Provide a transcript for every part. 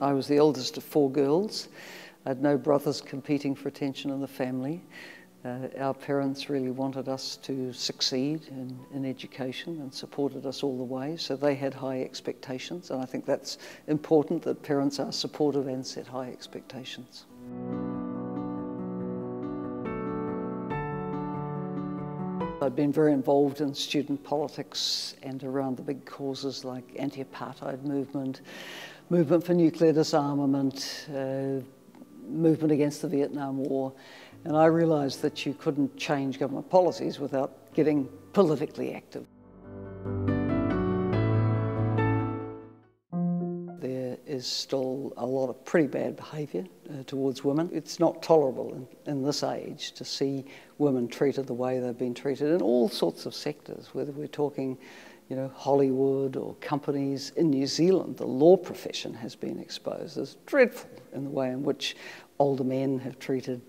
I was the eldest of four girls. I had no brothers competing for attention in the family. Our parents really wanted us to succeed in education and supported us all the way, so they had high expectations, and I think that's important, that parents are supportive and set high expectations. I'd been very involved in student politics and around the big causes like anti-apartheid movement, movement for nuclear disarmament, movement against the Vietnam War, and I realised that you couldn't change government policies without getting politically active. There is still a lot of pretty bad behaviour towards women. It's not tolerable in this age to see women treated the way they've been treated in all sorts of sectors, whether we're talking, you know, Hollywood or companies. In New Zealand, the law profession has been exposed as dreadful in the way in which older men have treated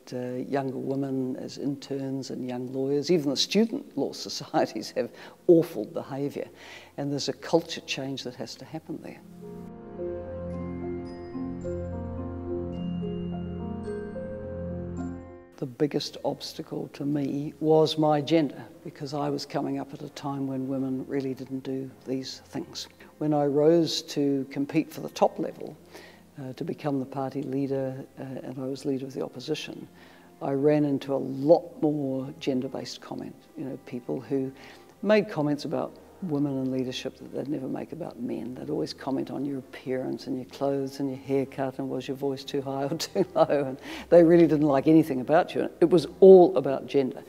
younger women as interns and young lawyers. Even the student law societies have awful behaviour, and there's a culture change that has to happen there. The biggest obstacle to me was my gender, because I was coming up at a time when women really didn't do these things. When I rose to compete for the top level, to become the party leader, and I was leader of the opposition, I ran into a lot more gender-based comment. You know, people who made comments about women in leadership that they'd never make about men. They'd always comment on your appearance and your clothes and your haircut and was your voice too high or too low, and they really didn't like anything about you. It was all about gender.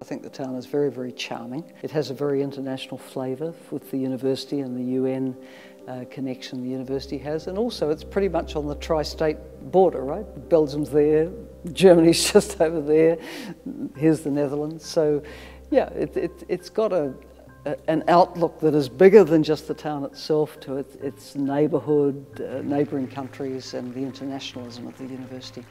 I think the town is very, very charming. It has a very international flavour with the university and the UN connection the university has, and also it's pretty much on the tri-state border, right? Belgium's there, Germany's just over there, here's the Netherlands. So yeah, it's got an outlook that is bigger than just the town itself, to its neighbourhood, neighbouring countries and the internationalism of the university.